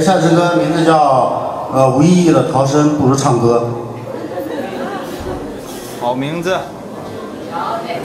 下一首歌名字叫无意义的逃生不如唱歌。好名字。好嘞。